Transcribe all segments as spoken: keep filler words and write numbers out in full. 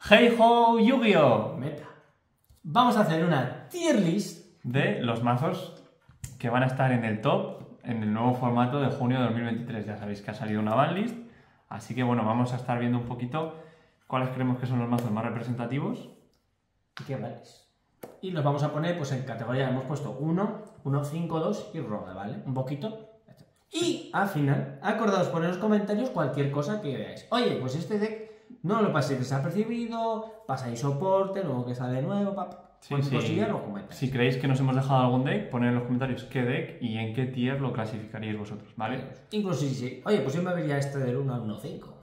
Hey ho, Yu-Gi-Oh! Meta. Vamos a hacer una tier list de los mazos que van a estar en el top en el nuevo formato de junio de dos mil veintitrés. Ya sabéis que ha salido una banlist, así que bueno, vamos a estar viendo un poquito cuáles creemos que son los mazos más representativos. ¿Y qué banlist? Y nos vamos a poner pues en categoría, hemos puesto uno, uno, cinco, dos y roja, ¿vale? Un poquito. Y al final, acordaos poner en los comentarios cualquier cosa que veáis. Oye, pues este deck no lo paséis desapercibido, pasáis soporte, luego que sale nuevo, papá. Sí, sí. Si creéis que nos hemos dejado algún deck, poned en los comentarios qué deck y en qué tier lo clasificaríais vosotros, ¿vale? Incluso si, si oye, pues yo me vería este del uno al uno punto cinco.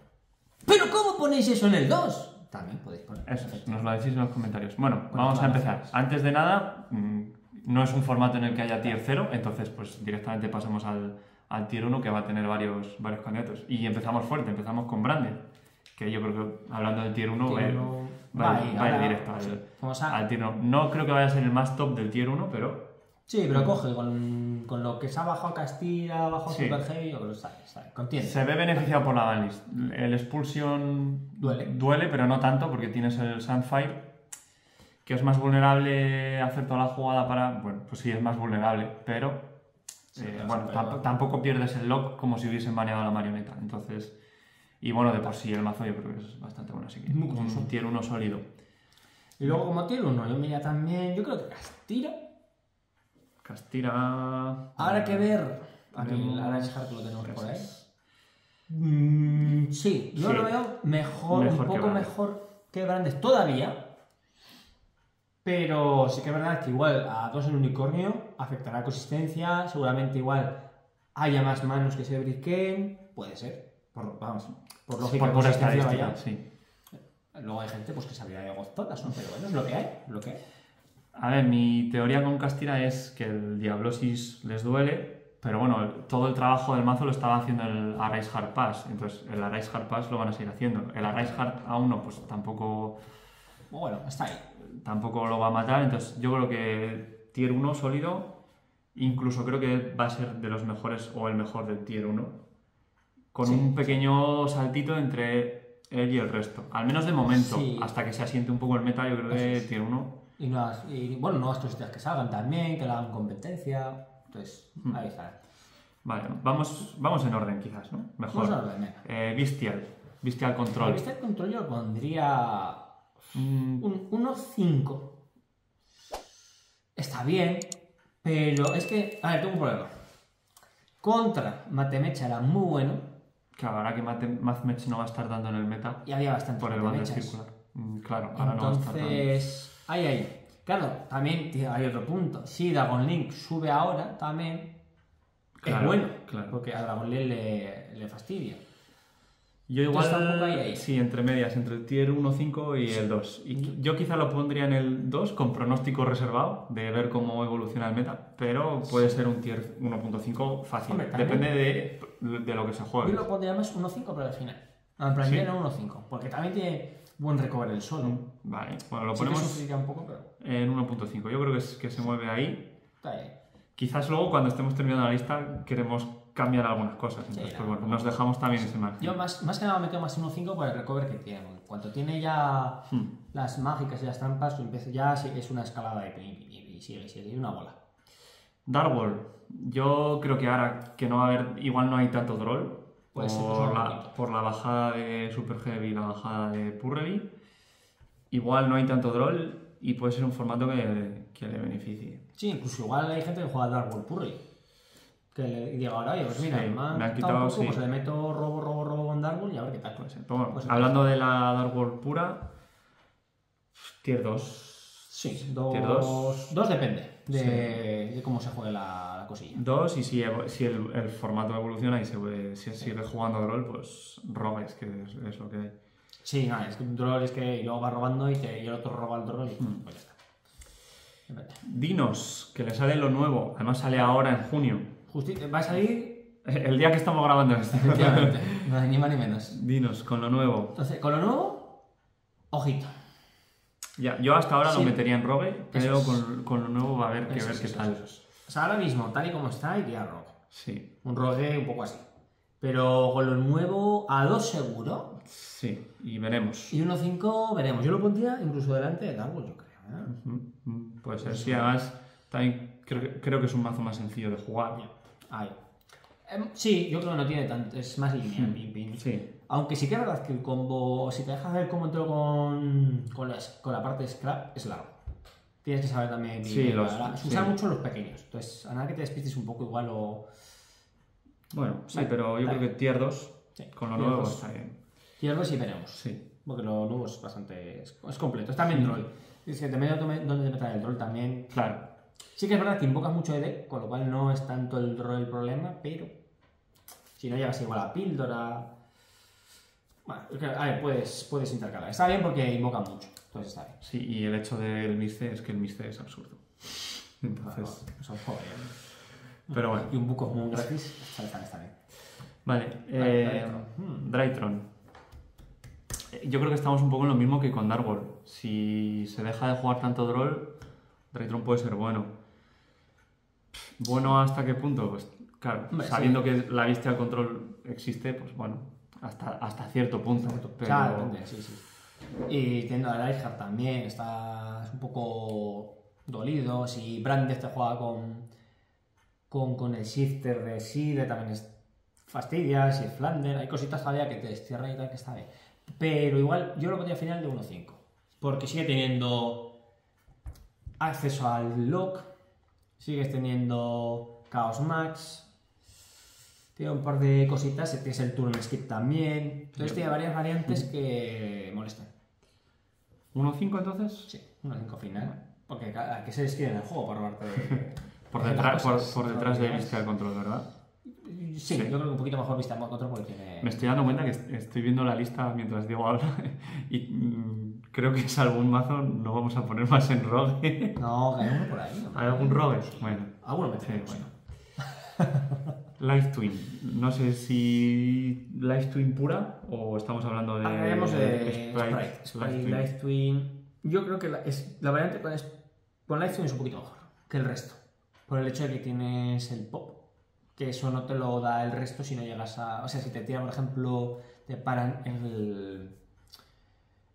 Pero ¿cómo ponéis eso en el dos? También podéis poner. Eso, nos lo decís en los comentarios. Bueno, bueno vamos a empezar. Gracias. Antes de nada, no es un formato en el que haya tier cero, entonces pues directamente pasamos al, al tier uno, que va a tener varios, varios candidatos. Y empezamos fuerte, empezamos con Branding, que yo creo que hablando del tier uno, tier uno va, va, va, va a ir directo al, a... al tier uno. No creo que vaya a ser el más top del tier uno, pero... Sí, pero coge con, con lo que se ha bajado Castilla, bajado sí. Super Heavy, yo creo que sale, sale. Contiene. Se ve beneficiado por la banlist. El Expulsion duele. duele, pero no tanto, porque tienes el Sunfire, que es más vulnerable a hacer toda la jugada para... Bueno, pues sí, es más vulnerable, pero... Sí, eh, pero bueno, tamp tampoco pierdes el lock como si hubiesen baneado a la marioneta, entonces... Y bueno, de por sí el mazo yo creo que es bastante bueno, así que muy un curioso. Tier uno sólido. Y luego como tier uno, yo mira también, yo creo que Castilla... Castilla... Habrá que ver. Aquí en la Array's Harpas lo tenemos por ahí. Mm, sí, yo sí. lo veo mejor, mejor un poco que mejor que Brandes todavía. Pero sí que es verdad que igual a dos en unicornio afectará consistencia. Seguramente igual haya más manos que se briquen. Puede ser. Por, vamos, por lógica, por, por estadística, sí. Luego hay gente pues, que sabría de gozpatas, ¿no? Pero bueno, es lo que hay. Lo que hay. A ver, mi teoría con Castilla es que el Diablosis les duele, pero bueno, todo el trabajo del mazo lo estaba haciendo el Array's Harpas, entonces el Array's Harpas lo van a seguir haciendo. El Array's Harp a uno pues tampoco... Bueno, está ahí. Tampoco lo va a matar, entonces yo creo que tier uno sólido, incluso creo que va a ser de los mejores o el mejor del tier uno, con sí. un pequeño saltito entre él y el resto, al menos de momento, sí. hasta que se asiente un poco el meta, yo creo que tier uno... Y, nuevas, y bueno, nuevas cositas que salgan también, que le hagan competencia. Entonces, mm. ahí está. Vale, vamos, vamos en orden quizás, ¿no? Mejor. Vamos en orden, venga. Eh, Bestial, Bestial Control. El Bestial Control yo pondría mm. un uno cinco. Está bien, pero es que, a ver, tengo un problema. Contra MathMech era muy bueno. Claro, ahora que MathMech no va a estar dando en el meta. Y había bastante por el bando circular. Mm, claro, ahora entonces... no va a estar dando. Entonces... Ahí, ahí. Claro, también hay otro punto. Si Dragon Link sube ahora, también claro, es bueno. Claro. Porque a Dragon Link le, le fastidia. Yo igual, entonces, ahí, ahí. sí, entre medias, entre el tier uno cinco y sí. el dos. Y yo quizá lo pondría en el dos con pronóstico reservado de ver cómo evoluciona el meta, pero puede sí. ser un tier uno punto cinco fácil. Hombre, depende de, de lo que se juegue. Yo lo pondría más uno punto cinco, pero al final. No, en plan sí. uno punto cinco, porque también tiene... Buen recover el solo. Vale, bueno, lo ponemos sí un poco, pero... en uno punto cinco. Yo creo que, es, que se mueve ahí. Está ahí. Quizás luego, cuando estemos terminando la lista, queremos cambiar algunas cosas. Entonces, sí, pues, bueno, nos dejamos también ese margen. Yo más, más que nada me quedo más uno punto cinco por el recover que tiene. En cuanto tiene ya hmm. las mágicas y las trampas, ya es una escalada de y sigue, sigue, una bola. Dark World. Yo creo que ahora que no va a haber, igual no hay tanto troll. Por, ser, pues, la, por la bajada de Super Heavy y la bajada de Purrely, igual no hay tanto troll y puede ser un formato que, que le beneficie. Sí, incluso igual hay gente que juega Dark World Purrely, que le diga ahora, oye, pues mira, sí, man, me han quitado un poco, sí. pues le meto robo, robo, robo con Dark World y a ver qué tal. Puede ser. Bueno, pues, hablando pues, de la Dark World pura, tier dos. Sí, dos, tier dos. dos depende. De, sí. de cómo se juega la, la cosilla. Dos, y si, si el, el formato evoluciona y se, si sí. sigue jugando Droll, pues robes, que es, es lo que hay. Sí, no, es que Droll es que luego va robando y, te, y el otro roba el Droll y mm. pues ya está. Dinos, que le sale lo nuevo, además sale ahora en junio. Justi- va a salir el día que estamos grabando esto. Efectivamente, no, ni más ni menos. Dinos, con lo nuevo. Entonces, con lo nuevo, ojito. Ya, yo hasta ahora sí. lo metería en rogue, pero es. con, con lo nuevo va a haber que eso, ver eso, qué eso, tal. Eso. O sea, ahora mismo, tal y como está, iría rogue. Sí. Un rogue un poco así. Pero con lo nuevo, a dos seguro. Sí, y veremos. Y uno cinco veremos. Yo lo pondría incluso delante de Dark World, yo creo. ¿eh? Uh -huh. Puede ser. Sí, además, también creo, creo que es un mazo más sencillo de jugar. Ahí. Eh, sí, yo creo que no tiene tanto. Es más lineal, ping, ping. Sí. Aunque sí que es verdad que el combo, si te dejas hacer el combo entero con, con, las, con la parte de Scrap, es largo. Tienes que saber también. Sí, los, usar sí. mucho los pequeños. Entonces, a nada que te despistes un poco igual o. Bueno, sí, vale, pero yo vale. creo que tier dos sí. con lo nuevo está bien. Tier dos y veremos. Sí. Porque lo nuevo es bastante. Es completo. Está bien sí. troll. Es que depende de dónde te metas el troll también. Claro. Sí que es verdad que invocas mucho E D, con lo cual no es tanto el troll el problema, pero. Si no llegas igual a píldora. Bueno, a ver, puedes, puedes intercalar. Está bien porque invoca mucho. Entonces está bien. Sí, y el hecho del Mice es que el Mice es absurdo. Entonces. Claro, eso fue bien. Pero bueno. Y un buco muy gratis. Está, está bien. Vale. Eh, Draytron. Draytron. Yo creo que estamos un poco en lo mismo que con Dark World. Si se deja de jugar tanto Droll, Draytron puede ser bueno. Bueno, ¿hasta qué punto? Pues claro, sí. sabiendo que la Bestial Control existe, pues bueno, hasta, hasta cierto punto. Hasta pero... Claro, depende, sí, sí. Y teniendo a Lightheart también, está un poco dolido. Si Branding te juega con... Con, con el shifter de Side también es fastidia, si es Flander, hay cositas todavía que te destierra y tal que está bien. Pero igual yo lo pondría final de uno cinco, porque sigue teniendo acceso al lock, sigues teniendo Chaos Max, tiene un par de cositas, tienes el turn skip también, entonces tiene varias variantes mm. que molestan. ¿uno cinco entonces? Sí, uno cinco final, porque a que se desquiere en el juego para robarte... De... Por detrás, cosas, por, por detrás de Vista de Control, ¿verdad? Sí, sí, yo creo que un poquito mejor Vista de Control porque tiene... Me estoy dando cuenta que estoy viendo la lista mientras Diego habla y creo que es algún mazo no vamos a poner más en rogue. No, que hay uno por ahí. ¿Hay algún rogue? Bueno. Alguno me tiene. Sí, bueno. Life Twin. No sé si Life Twin pura o estamos hablando de... Hablaremos de Spright. Spright, Life Twin. Yo creo que la, es, la variante con, es, con Life Twin es un poquito mejor que el resto. Por el hecho de que tienes el pop, que eso no te lo da el resto si no llegas a... O sea, si te tiran, por ejemplo, te paran el,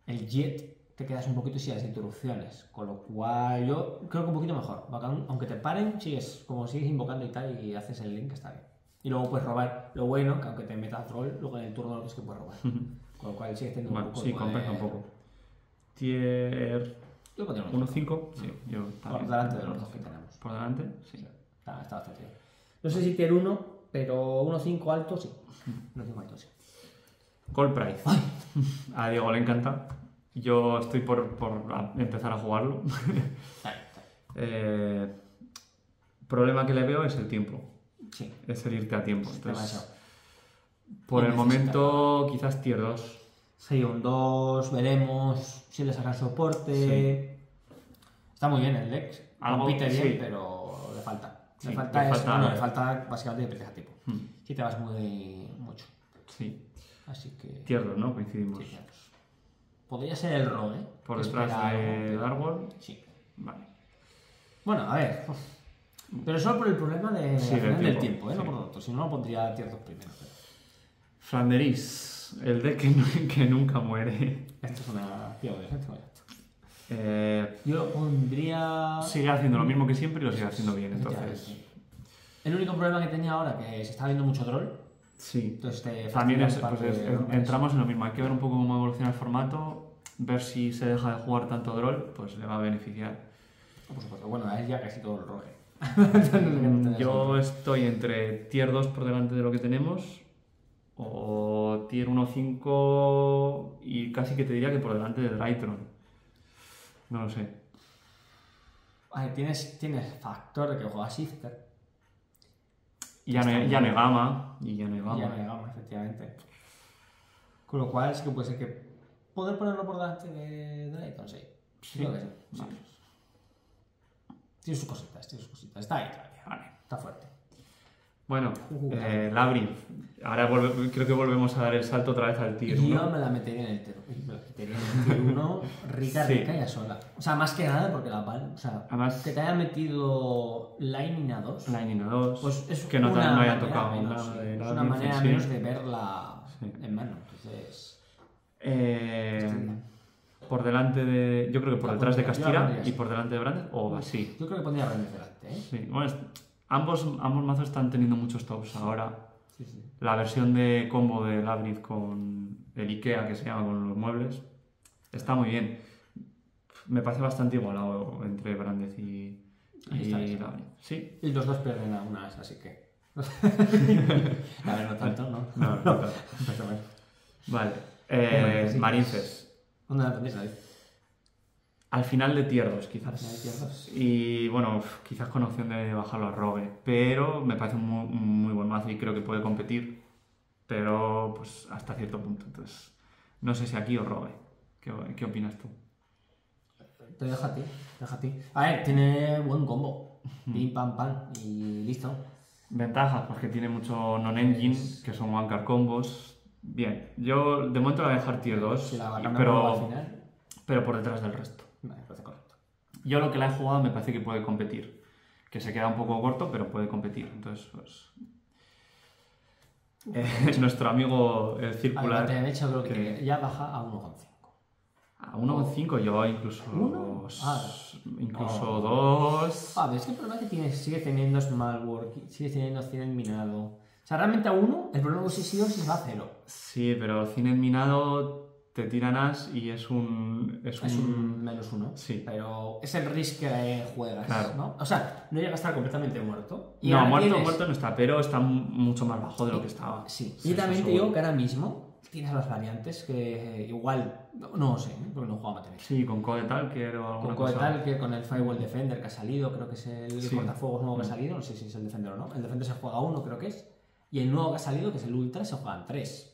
el jet, te quedas un poquito sin las interrupciones. Con lo cual yo creo que un poquito mejor. Aunque te paren, sigues como sigues invocando y tal y haces el link, está bien. Y luego puedes robar. Lo bueno, que aunque te metas troll, luego en el turno lo que es que puedes robar. Con lo cual sigues teniendo bueno, un poco... Sí, compensa un poco. Tier... uno cinco, sí, yo por delante de los dos que tenemos. Por delante, sí. sí. Está, está bastante bien. No sé si tier uno, pero uno cinco alto, sí. uno cinco alto, sí. Call Price. ¡Ay! A Diego le encanta. Yo estoy por, por empezar a jugarlo. eh, problema que le veo es el tiempo. Sí. Es el irte a tiempo. Entonces, por el momento, quizás tier dos. Sí, un dos, veremos si le sacan soporte. Sí. Está muy bien el deck. Compite bien, sí. pero le falta. Sí, le falta, le, es, falta... Bueno, le falta básicamente de preseja tipo. Hmm. Si te vas muy mucho. Sí. Así que. Tierra, ¿no? Coincidimos. Sí, podría ser el rogue, ¿eh? Por detrás del árbol. Sí. Vale. Bueno, a ver. Pero solo por el problema de, sí, del, tiempo. del tiempo, ¿eh? Sí. No por lo otro. Si no, lo pondría tier dos primero. Pero... Flanderis. El deck que, que nunca muere. Esto es una... Tío, eh, yo lo pondría... Sigue haciendo lo mismo que siempre y lo sigue haciendo bien, entonces... Ya, sí. El único problema que tenía ahora que se está viendo mucho troll. Sí. Entonces te También es, pues es, de... entramos en lo mismo. Hay que ver un poco cómo evoluciona el formato, ver si se deja de jugar tanto troll, pues le va a beneficiar. Oh, por supuesto. Bueno, es ya casi todo el rogue. Yo estoy entre tier dos por delante de lo que tenemos... O tier uno cinco y casi que te diría que por delante de Draytron. No lo sé. A ver, tienes, tienes factor de que juegas Shifter. Y ya, no, ya no hay gama. Y ya no hay gama. Ya no hay gama, efectivamente. Con lo cual sí que puede ser que... ¿Poder ponerlo por delante de Draytron? Sí. Sí. Creo que sí. Vale. Sí. Tiene sus cositas, tiene sus cositas. Está ahí todavía. Vale. Está fuerte. Bueno, eh, Labyrinth. Ahora volve, creo que volvemos a dar el salto otra vez al tier uno. Yo me la metería en el tier uno. uno, Rikka, sí. Rikka ya sola. O sea, más que nada porque la pal. O sea, además, que te haya metido Lightning a dos. Lightning a dos. Pues es que no, una no haya tocado menos, nada de, sí, nada. Es una manera sí. menos de verla sí. en mano. Entonces. Eh, por delante de. Yo creo que por la detrás de Castilla y por delante de Branding. O así. Yo creo que pondría Branding delante, ¿eh? Sí. Bueno, es, ambos, ambos mazos están teniendo muchos tops sí. ahora. Sí, sí. La versión de combo de Labyrinth con el Ikea, que se llama, con los muebles, está muy bien. Me parece bastante igualado entre Branding y, y Labyrinth. Sí. Y los dos pierden a una vez, así que... a ver, no tanto, ¿no? No, no, no. Vale. Eh, Marinces. ¿Dónde la tenéis, David? Al final de tierdos, quizás. Al final de tierdos. Y bueno, quizás con opción de bajarlo a Rogue. Pero me parece un muy, muy buen mazo y creo que puede competir. Pero pues hasta cierto punto. Entonces, no sé si aquí o Rogue. ¿Qué, qué opinas tú? Te dejo a ti, te dejo a ti. A ver, tiene buen combo. Pim, pam, pam. Y listo. Ventajas, porque tiene mucho non-engine, es... que son one-card combos. Bien, yo de momento la voy a dejar tier dos. Si la pero, al final... pero por detrás del resto. Me parece correcto. Yo lo que la he jugado me parece que puede competir. Que se queda un poco corto, pero puede competir. Entonces, pues... Eh, nuestro amigo el circular... Ver, hecho, creo que, que ya baja a uno coma cinco. A uno coma cinco yo incluso... ¿uno? Ah, incluso dos... No. A ver, es que el problema que tiene, sigue teniendo es Malwork, sigue teniendo Cinen Minado. O sea, realmente a uno, el problema que sí sí o sí va a cero. Sí, pero Cinen Minado... te tiran as y es un... Es, es un... un menos uno. Sí. Pero es el risk que juegas, claro. ¿no? O sea, no llega a estar completamente muerto. Y no, muerto, tienes... muerto no está, pero está mucho más bajo de lo que estaba. Sí. sí y también te digo que ahora mismo tienes las variantes que igual... No, no sé, porque no jugaba MathMech. Sí, con Code Talker o alguna cosa. Con Code Talker, con el Firewall Defender que ha salido, creo que es el sí. cortafuegos nuevo que ha salido, no sé si es el Defender o no. El Defender se juega uno, creo que es. Y el nuevo que ha salido, que es el Ultra, se juegan tres.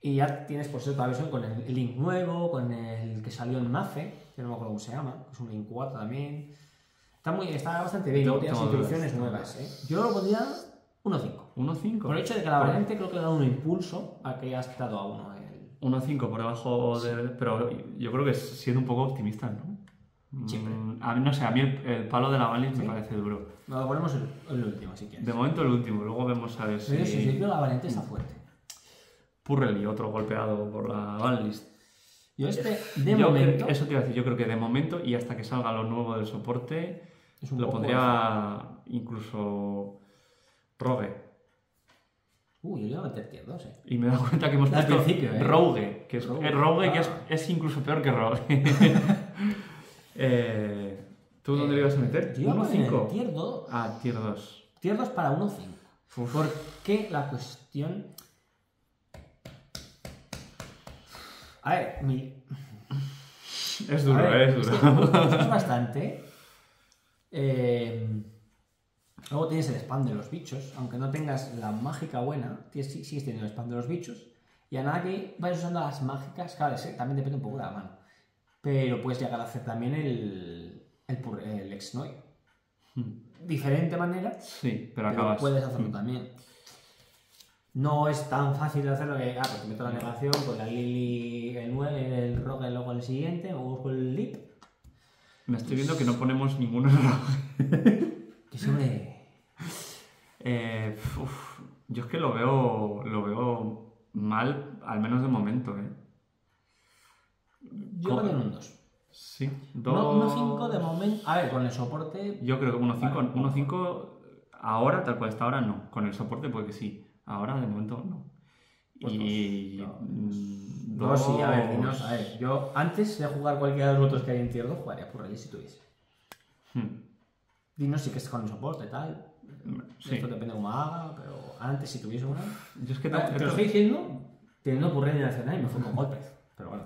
Y ya tienes por cierto la versión con el Link nuevo, con el que salió en MathMech, que no me acuerdo cómo se llama, que es un Link cuatro también. Está, muy, está bastante bien, no, tienes introducciones nuevas. ¿eh? Yo lo pondría uno coma cinco. uno coma cinco. Por el hecho de que la variante creo que le da un impulso a que hayas quitado a uno. El... uno coma cinco por debajo sí. del... Pero yo creo que siendo un poco optimista, ¿no? Siempre. A mí, no sé, a mí el, el palo de la Valiente ¿sí? me parece duro. No, lo ponemos el, el último, si quieres. De momento el último, luego vemos a ver si... Pero sí, sí, yo la Valiente está fuerte. Purrely, otro golpeado por la banlist. Yo este, de yo momento... Creo, eso te iba a decir, yo creo que de momento y hasta que salga lo nuevo del soporte, lo pondría de... incluso Rogue. Uy, yo le voy a meter tier dos, eh. Y me he dado cuenta que hemos puesto al principio, eh. Rogue, que es Rogue, Rogue ah. que es, es incluso peor que Rogue. eh, ¿Tú eh, dónde le ibas a meter? uno coma cinco. Tier dos. Ah, tier dos. Tier dos para uno coma cinco. ¿Por qué la cuestión...? A ver, mi... Es duro, ver, es duro. Es, es bastante. Eh, luego tienes el spam de los bichos. Aunque no tengas la mágica buena, tienes, sigues teniendo el spam de los bichos. Y a nada que vayas usando las mágicas, claro, ese, también depende un poco de la mano. Pero puedes llegar a hacer también el, el, el Exnoy. Hmm. Diferente manera. Sí, pero, pero acabas. Puedes hacerlo hmm. también. No es tan fácil de hacerlo que, ah, pues te meto la negación con la Lily, el nueve, el Rogue, luego el siguiente, o busco el Lip. Me estoy viendo que no ponemos ninguno en Rogue. Que se me... Eh, uf, yo es que lo veo, lo veo mal, al menos de momento, ¿eh? Yo creo que en un dos. Sí, dos... uno coma cinco de momento... A ver, con el soporte... Yo creo que uno coma cinco ahora, tal cual está ahora, no. Con el soporte puede que sí. Ahora, de momento, no. Pues y... Dos, no, dos... sí, a ver, dinos, a ver. Yo, antes de jugar cualquiera de los otros que hay en tier dos, jugaría por allí si tuviese. Hmm. Dinos si sí que es con soporte, tal. Sí. Esto depende de cómo haga, pero antes si tuviese una... Yo es que tengo... Te lo estoy diciendo, teniendo Purrely en la escena y me fue con golpes. Pero bueno.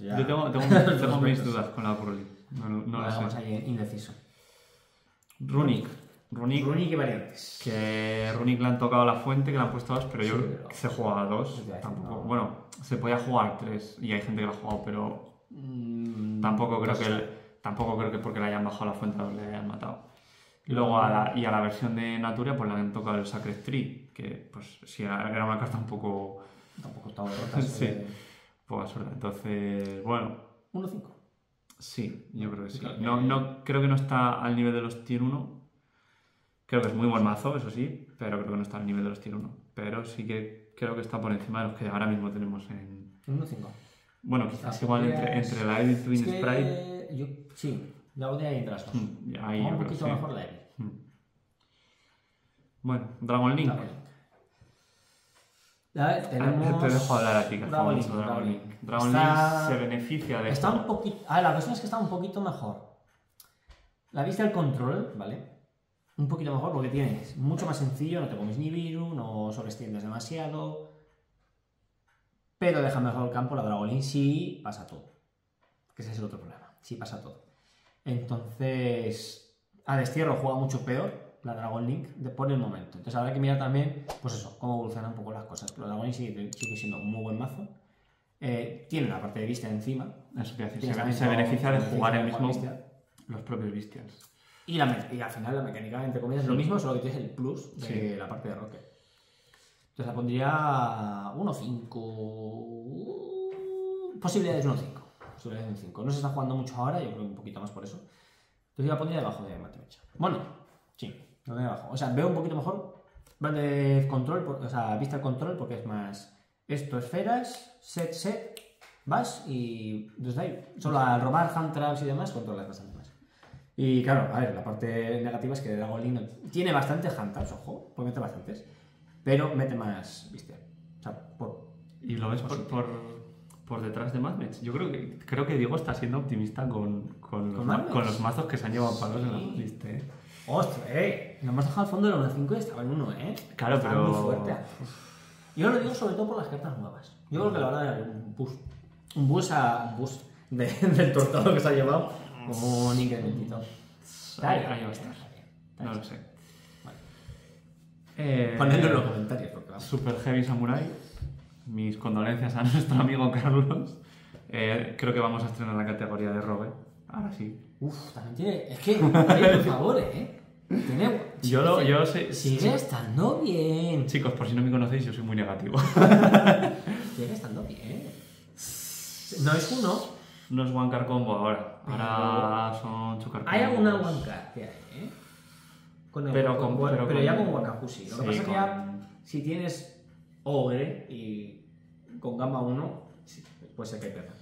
Ya... Yo tengo, tengo, tengo, tengo mis dudas con la Purrely. No, no, no la sé. Vamos ahí indeciso. Runick. Runick, Runick y variantes. Que Runick le han tocado la fuente, que le han puesto dos, pero yo sí, pero, se jugaba dos. Tampoco, bueno, se podía jugar tres y hay gente que lo ha jugado, pero mm, tampoco creo que el, tampoco creo que porque le hayan bajado la fuente o le hayan matado. Luego a la, y a la versión de Natura pues le han tocado el Sacred Tree, que pues si era, era una carta un poco. Tampoco estaba rota. Sí. Eh. Poca suerte. Entonces, bueno. uno cinco. Sí, yo creo que sí. Claro que... No, no, creo que no está al nivel de los tier uno. Creo que es muy buen mazo, eso sí, pero creo que no está al nivel de los tier uno. Pero sí que creo que está por encima de los que ahora mismo tenemos en... uno cinco. Bueno, quizás igual entre, entre la Life Twin y Spright. Yo, sí, la botella hay entre las dos. Ahí, un poquito sí. Mejor la Life. Bueno, Dragon Link. Dragon Link. A ver, tenemos... Te dejo hablar a ti, que Dragon Link, Dragon Link. Link. Dragon está... Link se beneficia de está esto. Un poquito... Ah, la cuestión es que está un poquito mejor. La Bestial Control, ¿vale? Un poquito mejor porque tienes mucho más sencillo, no te comes ni virus, no sobreestiendes demasiado. Pero deja mejor el campo la Dragon Link si pasa todo. Que ese es el otro problema, si pasa todo. Entonces, a destierro juega mucho peor la Dragon Link de por el momento. Entonces habrá que mirar también, pues eso, cómo evolucionan un poco las cosas. Pero Dragon Link sigue, sigue siendo un muy buen mazo. Eh, tiene una parte de Vista encima. Eso quiere decir, se, se beneficia de jugar el mismo Vista. Los propios Vistias. Y, la, y al final la mecánica, entre comillas, es lo mismo, solo que tienes el plus de sí. La parte de Rocket. Entonces la pondría uno cinco... Posibilidades uno cinco. Posibilidades uno cinco. No se está jugando mucho ahora, yo creo que un poquito más por eso. Entonces la pondría debajo de MathMech. Bueno, sí. Abajo. O sea, veo un poquito mejor vale, control, o sea, Vista Control, porque es más esto, esferas, set, set, vas y desde ahí, solo al robar hand traps y demás, controlas bastante más. Y claro, a ver, la parte negativa es que Dragon Link tiene bastantes hand traps, ojo, pues mete bastantes, pero mete más, viste, o sea, por... Y lo ves por, por, por detrás de MathMech. Yo creo que, creo que Diego está siendo optimista con, con, los, ¿Con, con los mazos que se han llevado palos sí. En la lista, ¿eh? ¡Ostras, eh! Nos hemos dejado al fondo de la uno cinco y estaba en uno, ¿eh? Claro, estaba pero... muy fuerte. Yo lo digo sobre todo por las cartas nuevas. Yo creo que la verdad era un bus. Un bus a... Un bus de, del tortado que se ha llevado. Como un incrementito. Ahí va a estar. No lo sé. Vale. Eh, Ponedlo en los comentarios, porque vamos. Super Heavy Samurai. Mis condolencias a nuestro amigo Carlos. Eh, creo que vamos a estrenar la categoría de Robe. Ahora sí. Uf, también tiene... Es que, por favor, ¿eh? Tiene... Yo lo... Yo sé... Sigue sí. Estando bien. Chicos, por si no me conocéis, yo soy muy negativo. Sigue estando bien. No es uno. No es one card combo ahora. Ahora pero... son chocar. Hay alguna one card que hay, ¿eh? Con el pero, con, con, pero, pero con... ya con Wakafushi. Lo que sí, pasa es con... que ya... Si tienes Ogre y con Gamba uno, sí, puede ser que pierda.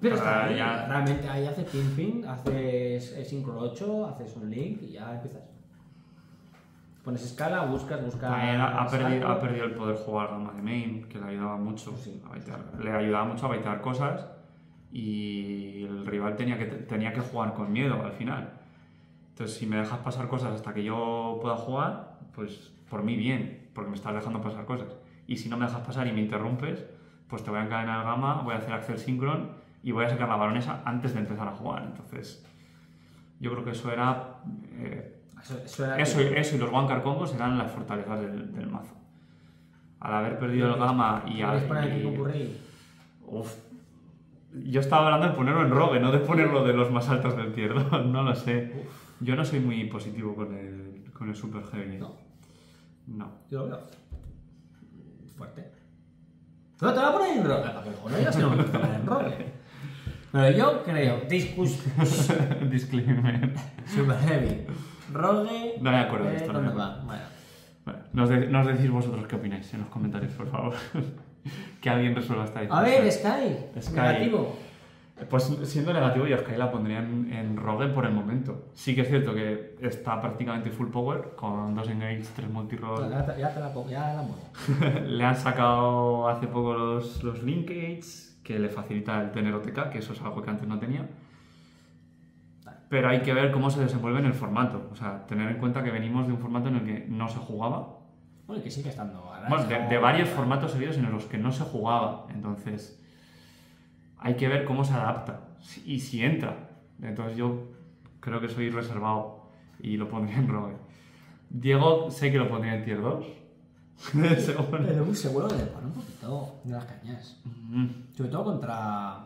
Pero está bien, ya... realmente ahí haces ping-ping, haces sincro ocho, haces un link y ya empiezas. Pones escala, buscas, buscas... Ha, ha, perdido, ha perdido el poder jugar Gamba de main, que le ayudaba mucho sí, a baitear. Sí. Le ayudaba mucho a baitear cosas y el rival tenía que, tenía que jugar con miedo al final. Entonces, si me dejas pasar cosas hasta que yo pueda jugar, pues por mí bien, porque me estás dejando pasar cosas. Y si no me dejas pasar y me interrumpes, pues te voy a encadenar Gamba, voy a hacer Axel Synchron... y voy a sacar la baronesa antes de empezar a jugar. Entonces, yo creo que eso era... Eh, eso, eso, era eso, que... eso y los one card combos eran las fortalezas del, del mazo. Al haber perdido el Gamba y... ¿Quieres poner aquí con Purrely? Uf. Yo estaba hablando de ponerlo en Rogue, no de ponerlo de los más altos del tier, no, no lo sé. Uf. Yo no soy muy positivo con el, con el Super Heavy. No. No. Yo lo veo. Fuerte. No, te lo voy a poner en Rogue. Para que lo veas, no me poner en Rogue. Pero yo creo, discus... disclaimer. Super Heavy. Rogue... No me acuerdo de esto. No me acuerdo. Bueno. Bueno, nos, de nos decís vosotros qué opináis en los comentarios, por favor. Que alguien resuelva esta diferencia. A ver, Sky. Sky. Negativo. Pues siendo negativo, yo Sky la pondría en, en Rogue por el momento. Sí que es cierto que está prácticamente full power, con dos engage, tres multiroll. Ya, ya te la pongo, ya la muero. Le han sacado hace poco los, los linkages... que le facilita el tener O T K, que eso es algo que antes no tenía. Pero hay que ver cómo se desenvuelve en el formato. O sea, tener en cuenta que venimos de un formato en el que no se jugaba. Bueno, y que sigue estando... Bueno, de, de varios formatos seguidos en los que no se jugaba. Entonces, hay que ver cómo se adapta y si entra. Entonces yo creo que soy reservado y lo pondría en Rogue. Diego, sé que lo pondría en tier dos. Seguro. Pero muy seguro que le pone un poquito de las cañas. Mm. Sobre todo contra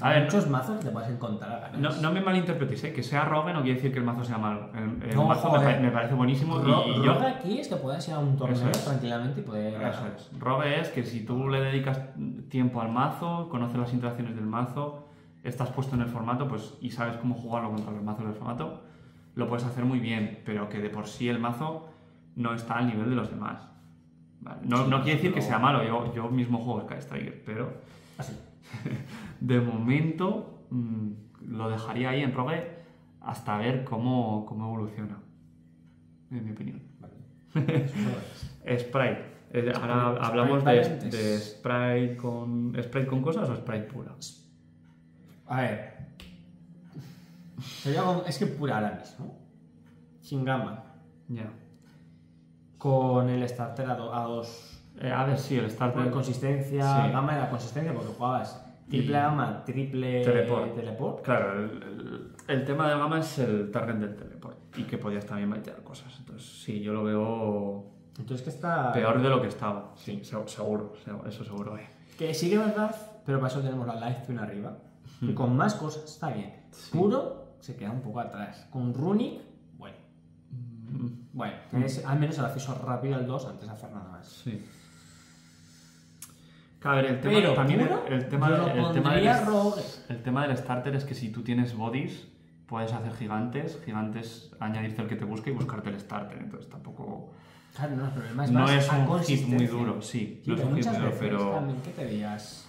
A ver, muchos mazos te vas a encontrar a no, no me malinterpretéis, ¿eh? Que sea rogue no quiere decir que el mazo sea malo. El, el no, mazo me, me parece buenísimo. Ro y yo... Rogue aquí es que puedas ir a un torneo es. tranquilamente y poder... Eso es. Rogue es que si tú le dedicas tiempo al mazo, conoces las interacciones del mazo, estás puesto en el formato pues y sabes cómo jugarlo contra los mazos del formato, lo puedes hacer muy bien, pero que de por sí el mazo no está al nivel de los demás. Vale. No, sí, no quiere decir pero... que sea malo, yo, yo mismo juego Sky Striker, pero... Así. De momento mmm, lo dejaría ahí en rogue hasta ver cómo, cómo evoluciona, en mi opinión. Vale. Spright. Eh, ahora hablamos Spright de, de Spright con Spright con cosas o Spright pura. A ver. Es que pura ahora mismo. Sin gama. Ya. Yeah. Con el starter a dos. Eh, a ver, sí, el starter. La consistencia, sí. Gama de la consistencia, porque jugabas triple gama, triple teleport. teleport. Claro, el, el, el tema de gama es el target del teleport y que podías también baitear cosas. Entonces, sí, yo lo veo. Entonces, que está. Peor de lo que estaba, sí, seguro, eso seguro. Eh. Que sí que es verdad, pero para eso tenemos la Life Twin arriba. Mm. Y con más cosas está bien. Sí. Puro se queda un poco atrás. Con Runick, bueno. Mm. Bueno, tenés, mm. al menos el acceso rápido al dos antes de hacer nada más. Sí. A ver, el tema, pero, también el, el, tema de, el, tema del, el tema del starter es que si tú tienes bodies, puedes hacer gigantes, gigantes añadirte el que te busque y buscarte el starter, entonces tampoco... Claro, no, el problema es no es un hit muy duro, sí, sí no es un hit duro, pero... También que te veías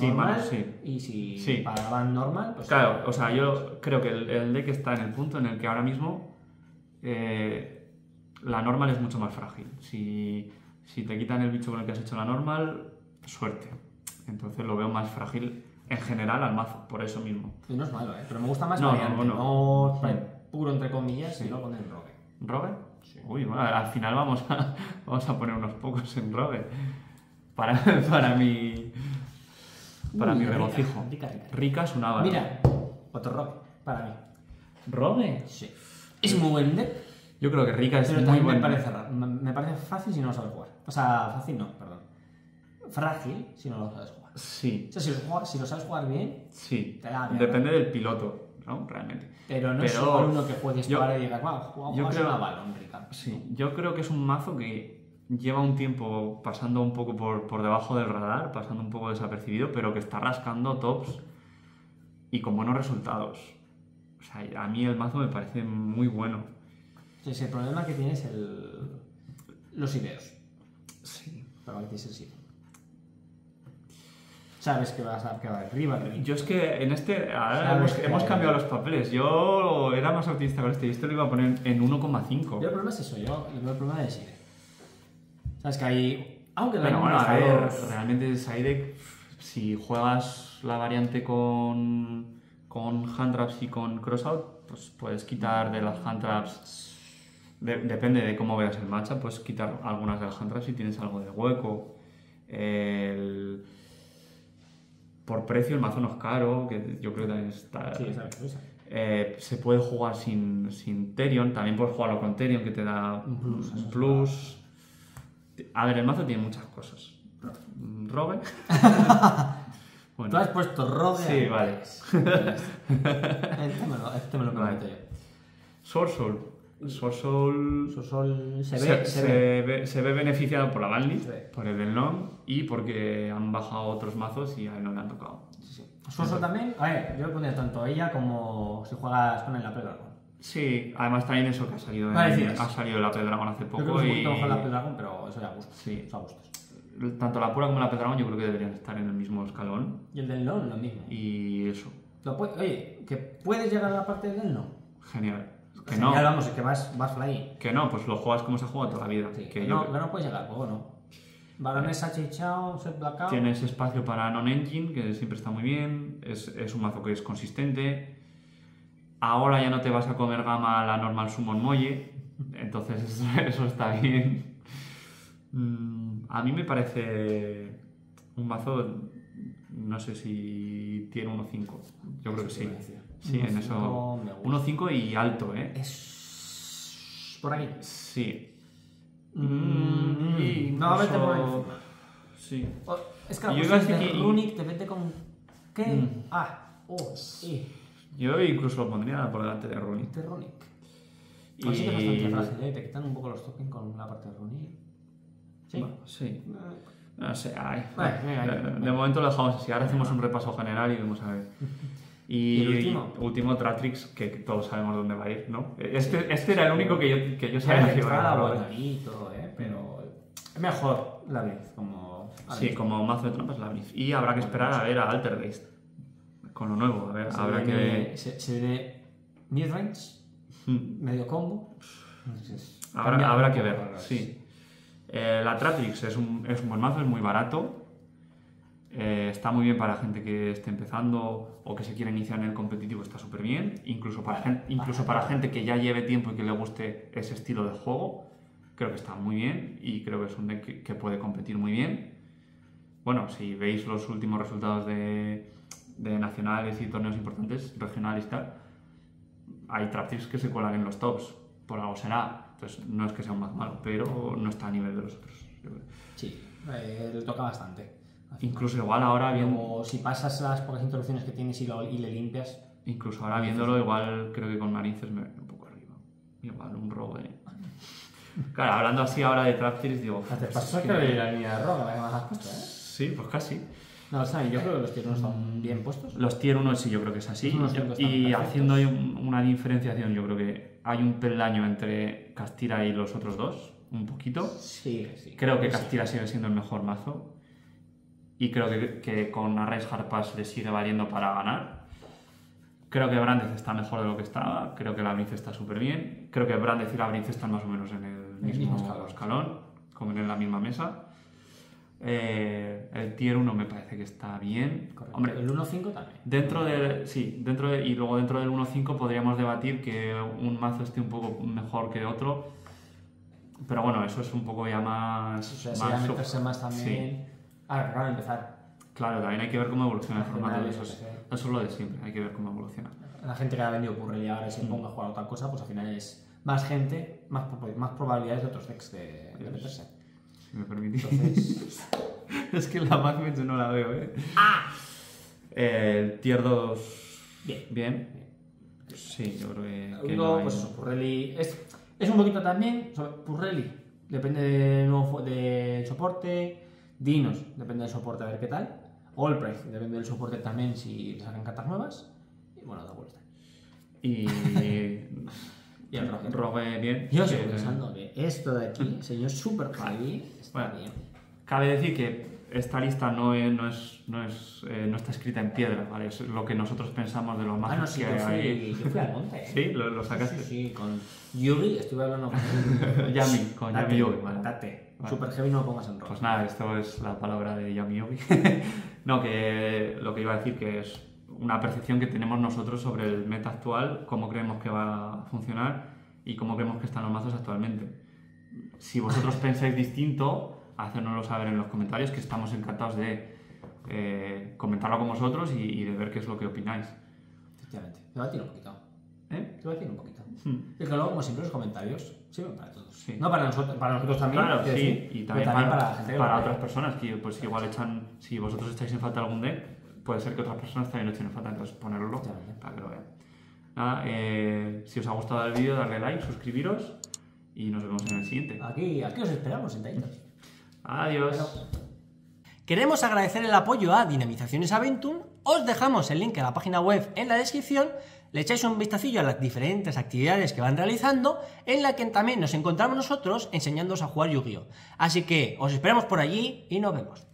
normal, sí, bueno, sí. Y si sí. pagaban normal... Pues claro, sí. O sea, yo creo que el, el deck está en el punto en el que ahora mismo eh, la normal es mucho más frágil, si... Si te quitan el bicho con el que has hecho la normal, suerte. Entonces lo veo más frágil en general al mazo, por eso mismo. Y no es malo, ¿eh? Pero me gusta más no, variante, no, no. no puro entre comillas, sí. sino con el rogue. ¿Rogue? Sí. Uy, bueno, al final vamos a, vamos a poner unos pocos en rogue. Para, para mi... Para Uy, mi regocijo. Rikka, Rikka, Rikka. Rikka es una... Mira, otro rogue, para mí. ¿Rogue? Sí. Es muy buen deck. Yo creo que Rikka es Pero muy buen me parece raro. Me parece fácil si no lo sabes jugar. O sea, fácil no, perdón. Frágil si no lo sabes jugar. Sí. O sea, si lo, juegas, si lo sabes jugar bien, sí. te da bien. Depende ¿no? del piloto, ¿no? Realmente. Pero no Pero... es solo uno que juegues yo, para y digas, wow, juega yo creo... una balón, Rikka. Sí, yo creo que es un mazo que lleva un tiempo pasando un poco por, por debajo del radar, pasando un poco desapercibido, pero que está rascando tops y con buenos resultados. O sea, a mí el mazo me parece muy bueno. Entonces, el problema que tiene es el... los ideos. Sí. Pero aquí es el sitio. Sabes que vas a quedar arriba. Arriba. Yo es que en este... Ahora hemos, que hemos cambiado los papeles. Yo era más optimista con este y este lo iba a poner en uno coma cinco. Yo el problema es eso. Yo el problema es Sidek. Sabes que hay... Aunque bueno, bueno a ver, dos... realmente Sidek, si juegas la variante con, con hand traps y con crossout, pues puedes quitar de las hand traps... De, depende de cómo veas el matchup, puedes quitar algunas de las handtraps si tienes algo de hueco. El... Por precio el mazo no es caro, que yo creo que también está... Sí, esa, esa. Eh, se puede jugar sin, sin Therion, también puedes jugarlo con Therion que te da un plus. Un plus. A ver, el mazo tiene muchas cosas. Rogue. Bueno. Tú has puesto Rogue. Sí, vale. Este me lo, este me lo vale. comento yo. Sosol. Sosol, Sosol se, ve, se, se, ve. Ve, se ve beneficiado por la banlist, por el Delnon y porque han bajado otros mazos y a él no le han tocado. Sí, sí. Sosol también, a ver, yo lo pondría tanto a ella como si juegas con la Pedragón. Sí, además también eso que ha salido de, vale, sí, ha salido de la Pedragón hace poco. Yo creo que y... con la Pedragón, pero eso ya a gusto. Sí, eso a gusto. Tanto la pura como la Pedragón yo creo que deberían estar en el mismo escalón. Y el Delnon lo mismo. Y eso. Lo puede, oye, que puedes llegar a la parte del Delnon. Genial. Que o sea, no. Ya vamos, es que vas, vas fly. Que no, pues lo juegas como se ha jugado toda la vida. Sí, que no, yo... no puedes llegar al juego, no. Barones achichao, set blackout. Tienes espacio para non-engine, que siempre está muy bien. Es, es un mazo que es consistente. Ahora ya no te vas a comer gama la normal summon molle. Entonces, eso, eso está bien. A mí me parece un mazo, no sé si tiene uno punto cinco. Yo eso creo que sí. Sí, uno en eso. uno punto cinco y alto, ¿eh? Es... por aquí. Sí. Mm, y no, incluso... a verte por ahí. Sí. O, es que yo iba a decir que... Runick te vete con K, mm. A, O, E. Yo incluso lo pondría por delante de Runick. De Runick. Y... Así que es bastante fácil, ¿eh? Te quitan un poco los tokens con la parte de Runick. Sí. Bueno, sí. No, no sé. Ay, vale, venga, de, venga. de momento lo dejamos así. Ahora hacemos un repaso general y vemos a ver. Y, ¿Y el último? último, Tratrix, que todos sabemos dónde va a ir, ¿no? Este, sí, este sí, era el único que yo, que yo sabía que iba a ir. ¿eh? Pero es mejor la Blitz, como... Sí, Blitz. como mazo de trampas la Blitz. Y habrá que esperar a ver a Altergeist con lo nuevo. A ver, se habrá viene, que... Se, se viene mid-range, hmm. medio combo. Entonces, habrá, habrá que ver, sí. Eh, la Tratrix es un, es un buen mazo, es muy barato. Eh, está muy bien para gente que esté empezando o que se quiera iniciar en el competitivo, está súper bien. Incluso, para gente, incluso para gente que ya lleve tiempo y que le guste ese estilo de juego, creo que está muy bien y creo que es un deck que, que puede competir muy bien. Bueno, si veis los últimos resultados de, de nacionales y torneos importantes, regionales y tal, hay Tratrix que se cuelan en los tops, por algo será. Entonces no es que sea un más malo, pero no está a nivel de los otros. Sí, eh, le toca bastante. Incluso igual ahora bien... O si pasas las pocas interrupciones que tienes y, lo, y le limpias... Incluso ahora viéndolo, igual creo que con narices me ven un poco arriba. Igual un rogue. ¿eh? Claro, hablando así ahora de Tratrix, digo... ¿Te pasó que de la línea de rogue, la que más has puesto, eh? Sí, pues casi. No, o sea, yo creo que los tier uno están bien puestos. Los tier uno sí, yo creo que es así. Y haciendo ahí una diferenciación, yo creo que hay un peldaño entre Kashtira y los otros dos, un poquito. Sí, sí. Creo que Kashtira sigue siendo el mejor mazo. Y creo que, que con Array's Harpas le sigue valiendo para ganar. Creo que Branding está mejor de lo que estaba. Creo que la Brice está súper bien. Creo que Branding y la Brice están más o menos en el mismo, el mismo escalón, comen en la misma mesa. Eh, el tier uno me parece que está bien. Correcto. Hombre, el uno punto cinco también. Dentro de, sí, dentro de, y luego dentro del uno punto cinco podríamos debatir que un mazo esté un poco mejor que otro. Pero bueno, eso es un poco ya más... O sea, más si ya meterse más también... Sí. Ah, claro, empezar. Claro, también hay que ver cómo evoluciona el formato. Eso es, eso es lo de siempre, hay que ver cómo evoluciona. La gente que ha vendido Purrely y ahora se ponga a jugar a otra cosa, pues al final es más gente, más, más probabilidades de otros decks de, de meterse. Si me permitís. Entonces... es que la MathMech yo no la veo, ¿eh? ¡Ah! Eh, tier dos. Bien. Bien. Bien. Sí, yo creo que. que Uno, no hay... pues eso, Purrely. Es, es un poquito también. Purrely depende de nuevo de soporte. Dinos, depende del soporte, a ver qué tal. All Price, depende del soporte también, si sacan cartas nuevas. Y bueno, da vuelta. Y... y el Rogue. Rogue bien. Yo estoy pensando que esto de aquí, señor Super Heavy, está bueno, bien. Cabe decir que esta lista no, es, no, es, no, es, eh, no está escrita en piedra, ¿vale? Es lo que nosotros pensamos de los mazos. Ah, no, sí, que yo, hay. Fui, yo fui al monte, ¿eh? Sí, lo, lo sacaste. Sí, sí, con Yugi estuve hablando con... Yami, con Yami Yugi, vale. Date. Vale. Super Heavy no lo pongas en rojo. Pues nada, esto es la palabra de Yami-Yogi. No, que lo que iba a decir que es una percepción que tenemos nosotros sobre el meta actual, cómo creemos que va a funcionar y cómo creemos que están los mazos actualmente. Si vosotros pensáis distinto, hacérnoslo saber en los comentarios, que estamos encantados de eh, comentarlo con vosotros y, y de ver qué es lo que opináis. Efectivamente. Te voy a tirar un poquito. ¿Eh? Te voy a tirar un poquito. Hmm. Y que luego, como siempre, los comentarios... Sí, para todos. Sí. No, para nosotros, para nosotros también. Claro, sí. Decir, y también, también para, para, gente, para otras personas que pues claro. Igual echan... Si vosotros estáis en falta algún deck, puede ser que otras personas también lo echen en falta. Entonces ponerlo para que lo vean. Nada, eh, si os ha gustado el vídeo, darle like, suscribiros y nos vemos en el siguiente. Aquí, aquí os esperamos, sentaditos. Adiós. Pero... Queremos agradecer el apoyo a Dinamizaciones Aventum. Os dejamos el link a la página web en la descripción. Le echáis un vistacillo a las diferentes actividades que van realizando, en la que también nos encontramos nosotros enseñándoos a jugar Yu-Gi-Oh! Así que os esperamos por allí y nos vemos.